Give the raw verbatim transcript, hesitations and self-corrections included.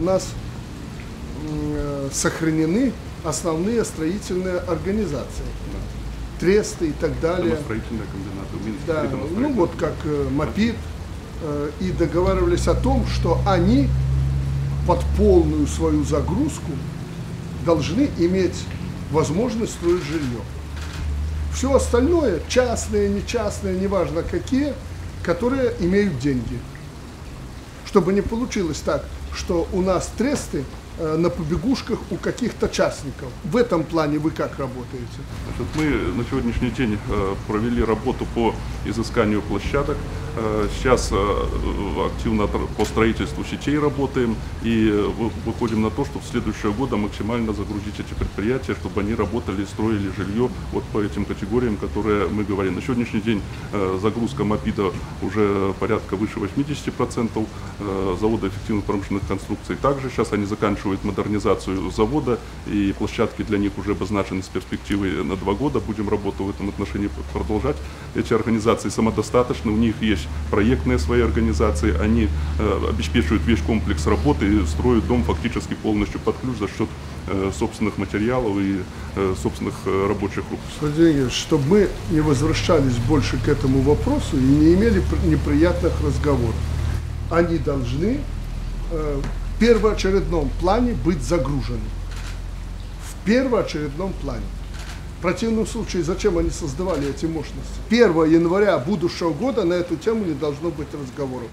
У нас сохранены основные строительные организации, тресты и так далее. Строительные комбинаты. Да, ну вот как МАПИД. И договаривались о том, что они под полную свою загрузку должны иметь возможность строить жилье. Все остальное, частные, нечастные, неважно какие, которые имеют деньги. Чтобы не получилось так, что у нас тресты на побегушках у каких-то частников. В этом плане вы как работаете? Значит, мы на сегодняшний день провели работу по изысканию площадок. Сейчас активно по строительству сетей работаем и выходим на то, что в следующие годы максимально загрузить эти предприятия, чтобы они работали и строили жилье вот по этим категориям, которые мы говорим. На сегодняшний день загрузка МАПИДа уже порядка выше восьмидесяти процентов, завода эффективных промышленных конструкций также. Сейчас они заканчивают модернизацию завода, и площадки для них уже обозначены с перспективой на два года. Будем работу в этом отношении продолжать. Эти организации самодостаточны, у них есть проектные свои организации, они э, обеспечивают весь комплекс работы и строят дом фактически полностью под ключ за счет э, собственных материалов и э, собственных э, рабочих рук. Чтобы мы не возвращались больше к этому вопросу и не имели неприятных разговоров, они должны э, В первоочередном плане быть загружены. В первоочередном плане. В противном случае, зачем они создавали эти мощности? первого января будущего года на эту тему не должно быть разговоров.